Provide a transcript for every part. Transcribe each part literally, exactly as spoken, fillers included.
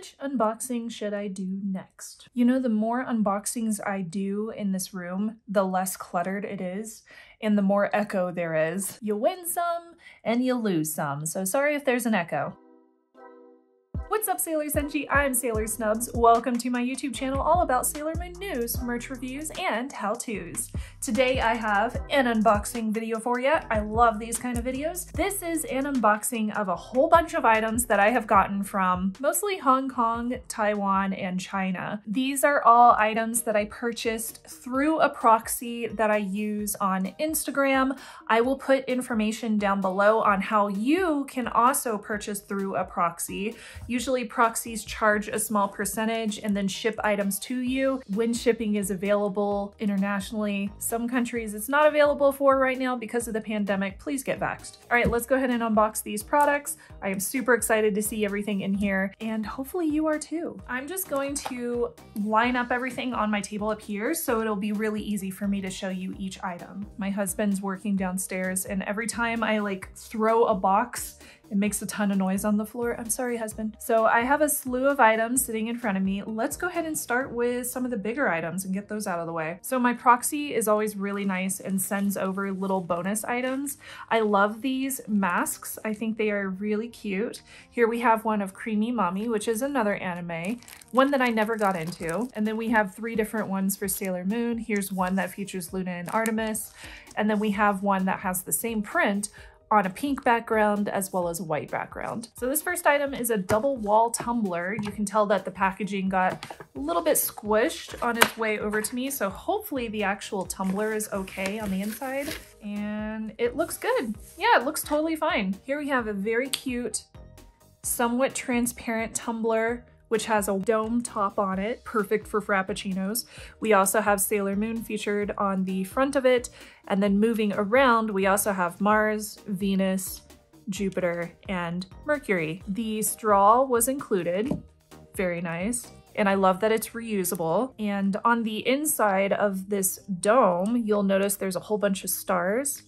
Which unboxing should I do next? You know, the more unboxings I do in this room, the less cluttered it is and the more echo there is. You win some and you lose some, so sorry if there's an echo. What's up, Sailor Senji? I'm Sailor Snubs. Welcome to my YouTube channel all about Sailor Moon news, merch reviews, and how-tos. Today I have an unboxing video for you. I love these kind of videos. This is an unboxing of a whole bunch of items that I have gotten from mostly Hong Kong, Taiwan, and China. These are all items that I purchased through a proxy that I use on Instagram. I will put information down below on how you can also purchase through a proxy. You Usually proxies charge a small percentage and then ship items to you when shipping is available internationally. Some countries it's not available for right now because of the pandemic. Please get vaxxed. All right, let's go ahead and unbox these products. I am super excited to see everything in here, and hopefully you are too. I'm just going to line up everything on my table up here so it'll be really easy for me to show you each item. My husband's working downstairs, and every time I like throw a box, it makes a ton of noise on the floor. I'm sorry, husband. So I have a slew of items sitting in front of me. Let's go ahead and start with some of the bigger items and get those out of the way. So my proxy is always really nice and sends over little bonus items. I love these masks. I think they are really cute. Here we have one of Creamy Mommy, which is another anime, one that I never got into. And then we have three different ones for Sailor Moon. Here's one that features Luna and Artemis. And then we have one that has the same print on a pink background as well as a white background. So this first item is a double wall tumbler. You can tell that the packaging got a little bit squished on its way over to me, so hopefully the actual tumbler is okay on the inside. And it looks good. Yeah, it looks totally fine. Here we have a very cute, somewhat transparent tumbler, which has a dome top on it, perfect for frappuccinos. We also have Sailor Moon featured on the front of it, and then moving around, we also have Mars, Venus, Jupiter, and Mercury. The straw was included, very nice. And I love that it's reusable. And on the inside of this dome, you'll notice there's a whole bunch of stars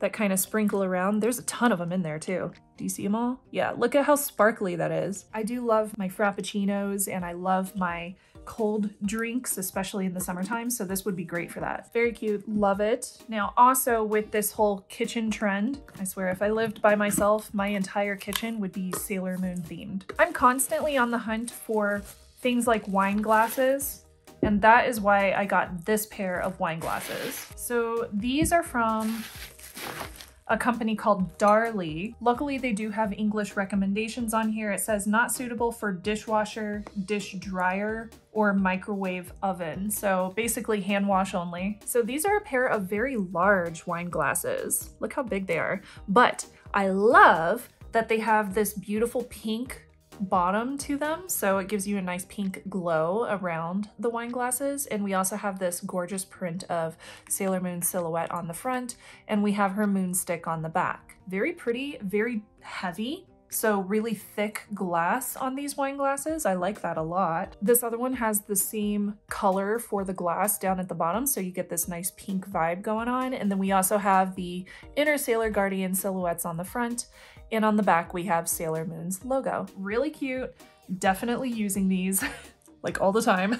that kind of sprinkle around. There's a ton of them in there too. Do you see them all? Yeah, look at how sparkly that is. I do love my frappuccinos, and I love my cold drinks, especially in the summertime, so this would be great for that. Very cute, love it. Now also with this whole kitchen trend, I swear if I lived by myself, my entire kitchen would be Sailor Moon themed. I'm constantly on the hunt for things like wine glasses, and that is why I got this pair of wine glasses. So these are from a company called Darlie. Luckily, they do have English recommendations on here. It says not suitable for dishwasher, dish dryer, or microwave oven. So basically hand wash only. So these are a pair of very large wine glasses. Look how big they are. But I love that they have this beautiful pink bottom to them, so it gives you a nice pink glow around the wine glasses. And we also have this gorgeous print of Sailor Moon silhouette on the front, and we have her moon stick on the back. Very pretty, very heavy, so really thick glass on these wine glasses. I like that a lot. This other one has the same color for the glass down at the bottom, so you get this nice pink vibe going on. And then we also have the inner Sailor Guardian silhouettes on the front, and on the back we have Sailor Moon's logo. Really cute, definitely using these like all the time.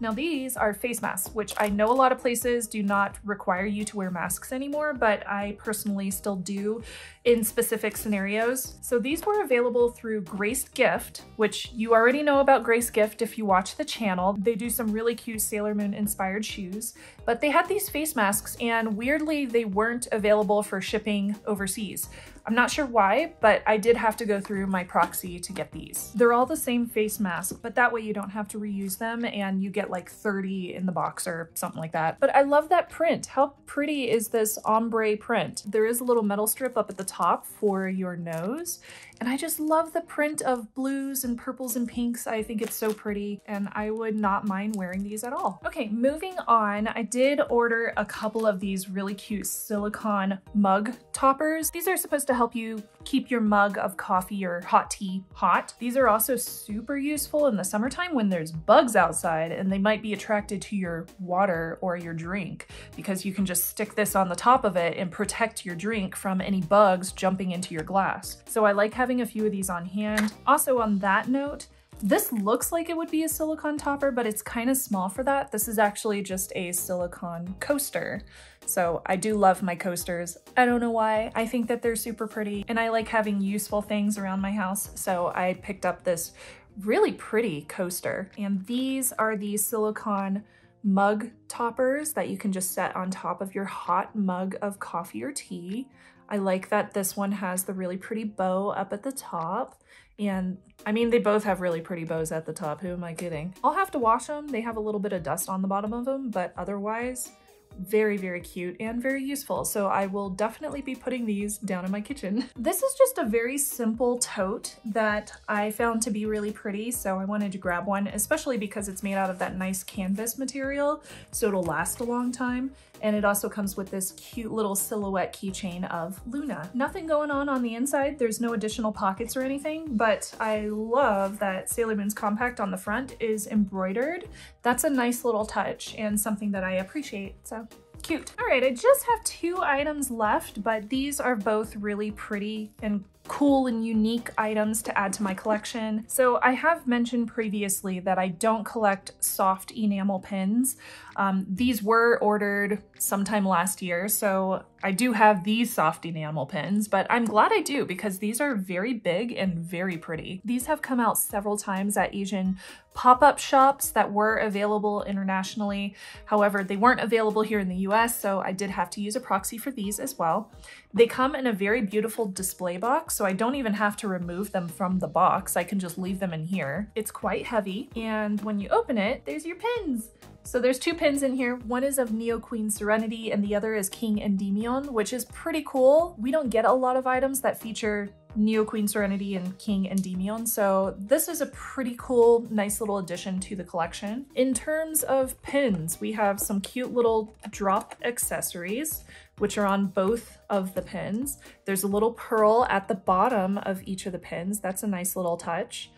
Now these are face masks, which I know a lot of places do not require you to wear masks anymore, but I personally still do in specific scenarios. So these were available through Grace Gift, which you already know about Grace Gift if you watch the channel. They do some really cute Sailor Moon inspired shoes, but they had these face masks, and weirdly they weren't available for shipping overseas. I'm not sure why, but I did have to go through my proxy to get these. They're all the same face mask, but that way you don't have to reuse them, and you get like thirty in the box or something like that. But I love that print. How pretty is this ombre print? There is a little metal strip up at the top for your nose. And I just love the print of blues and purples and pinks. I think it's so pretty, and I would not mind wearing these at all. Okay, moving on. I did order a couple of these really cute silicone mug toppers. These are supposed to help you keep your mug of coffee or hot tea hot. These are also super useful in the summertime when there's bugs outside and they might be attracted to your water or your drink, because you can just stick this on the top of it and protect your drink from any bugs jumping into your glass. So I like having a few of these on hand. Also on that note, This looks like it would be a silicone topper, but it's kind of small for that. This is actually just a silicone coaster. So I do love my coasters. I don't know why. I think that they're super pretty and I like having useful things around my house. So I picked up this really pretty coaster. And these are the silicone mug toppers that you can just set on top of your hot mug of coffee or tea. I like that this one has the really pretty bow up at the top. And I mean, they both have really pretty bows at the top. Who am I kidding? I'll have to wash them. They have a little bit of dust on the bottom of them, but otherwise, very, very cute and very useful. So I will definitely be putting these down in my kitchen. This is just a very simple tote that I found to be really pretty. So I wanted to grab one, especially because it's made out of that nice canvas material. So it'll last a long time. And it also comes with this cute little silhouette keychain of Luna. Nothing going on on the inside. There's no additional pockets or anything, but I love that Sailor Moon's compact on the front is embroidered. That's a nice little touch and something that I appreciate. So cute. All right, I just have two items left, but these are both really pretty and cool and unique items to add to my collection. So I have mentioned previously that I don't collect soft enamel pins. Um, these were ordered sometime last year, so I do have these soft enamel pins, but I'm glad I do because these are very big and very pretty. These have come out several times at Asian pop-up shops that were available internationally. However, they weren't available here in the U S, so I did have to use a proxy for these as well. They come in a very beautiful display box, so I don't even have to remove them from the box. I can just leave them in here. It's quite heavy, and when you open it, there's your pins. So there's two pins in here. One is of Neo Queen Serenity and the other is King Endymion, which is pretty cool. We don't get a lot of items that feature Neo Queen Serenity and King Endymion, so this is a pretty cool, nice little addition to the collection. In terms of pins, we have some cute little drop accessories, which are on both of the pins. There's a little pearl at the bottom of each of the pins. That's a nice little touch.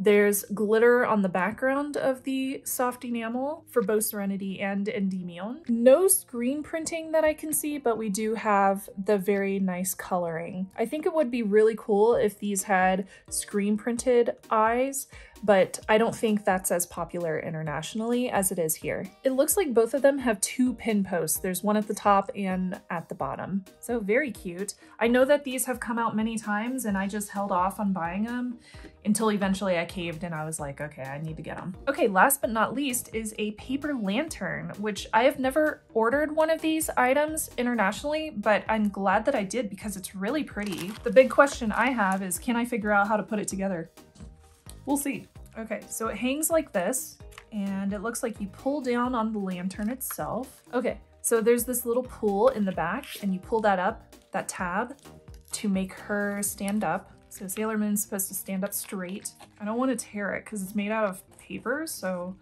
There's glitter on the background of the soft enamel for both Serenity and Endymion. No screen printing that I can see, but we do have the very nice coloring. I think it would be really cool if these had screen printed eyes, but I don't think that's as popular internationally as it is here. It looks like both of them have two pin posts. There's one at the top and at the bottom. So very cute. I know that these have come out many times and I just held off on buying them until eventually I caved and I was like, okay, I need to get them. Okay, last but not least is a paper lantern, which I have never ordered one of these items internationally, but I'm glad that I did because it's really pretty. The big question I have is, can I figure out how to put it together? We'll see. Okay, so it hangs like this and it looks like you pull down on the lantern itself. Okay, so there's this little pull in the back and you pull that up, that tab, to make her stand up. So Sailor Moon's supposed to stand up straight. I don't want to tear it because it's made out of paper, so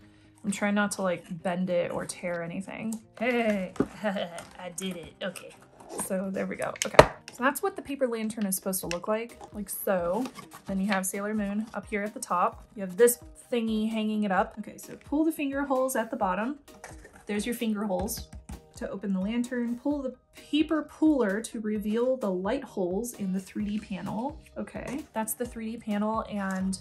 I'm trying not to like bend it or tear anything. Hey, I did it, okay. So there we go, okay. So that's what the paper lantern is supposed to look like, like so. Then you have Sailor Moon up here at the top. You have this thingy hanging it up. Okay, so pull the finger holes at the bottom. There's your finger holes to open the lantern. Pull the paper puller to reveal the light holes in the three D panel. Okay, that's the three D panel and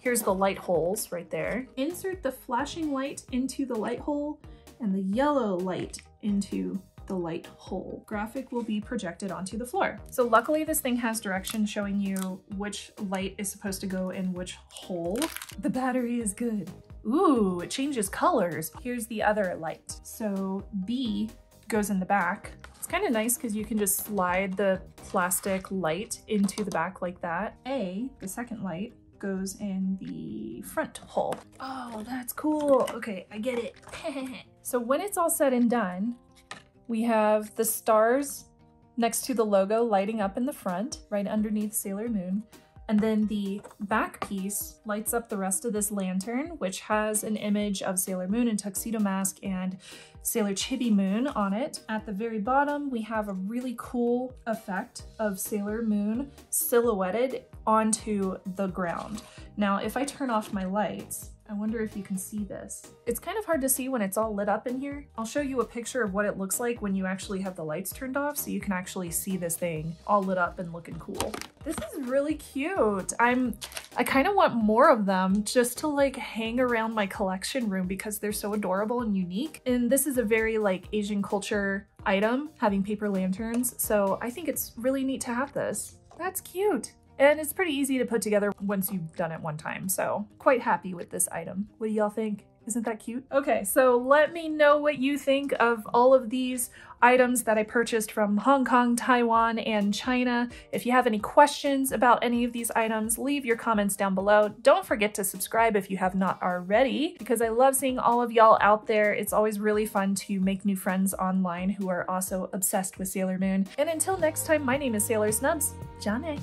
here's the light holes right there. Insert the flashing light into the light hole and the yellow light into the light hole. Graphic will be projected onto the floor. So luckily this thing has directions showing you which light is supposed to go in which hole. The battery is good. Ooh, it changes colors. Here's the other light. So B goes in the back. It's kind of nice because you can just slide the plastic light into the back like that. A, the second light, goes in the front hole. Oh, that's cool. Okay, I get it. So when it's all said and done, we have the stars next to the logo lighting up in the front, right underneath Sailor Moon. And then the back piece lights up the rest of this lantern, which has an image of Sailor Moon and Tuxedo Mask and Sailor Chibi Moon on it. At the very bottom, we have a really cool effect of Sailor Moon silhouetted onto the ground. Now, if I turn off my lights, I wonder if you can see this. It's kind of hard to see when it's all lit up in here. I'll show you a picture of what it looks like when you actually have the lights turned off so you can actually see this thing all lit up and looking cool. This is really cute. I'm, I kind of want more of them just to like hang around my collection room because they're so adorable and unique. And this is a very like Asian culture item, having paper lanterns. So I think it's really neat to have this. That's cute. And it's pretty easy to put together once you've done it one time, so quite happy with this item. What do y'all think? Isn't that cute? Okay, so let me know what you think of all of these items that I purchased from Hong Kong, Taiwan, and China. If you have any questions about any of these items, leave your comments down below. Don't forget to subscribe if you have not already, because I love seeing all of y'all out there. It's always really fun to make new friends online who are also obsessed with Sailor Moon. And until next time, my name is Sailor Snubs. Jane.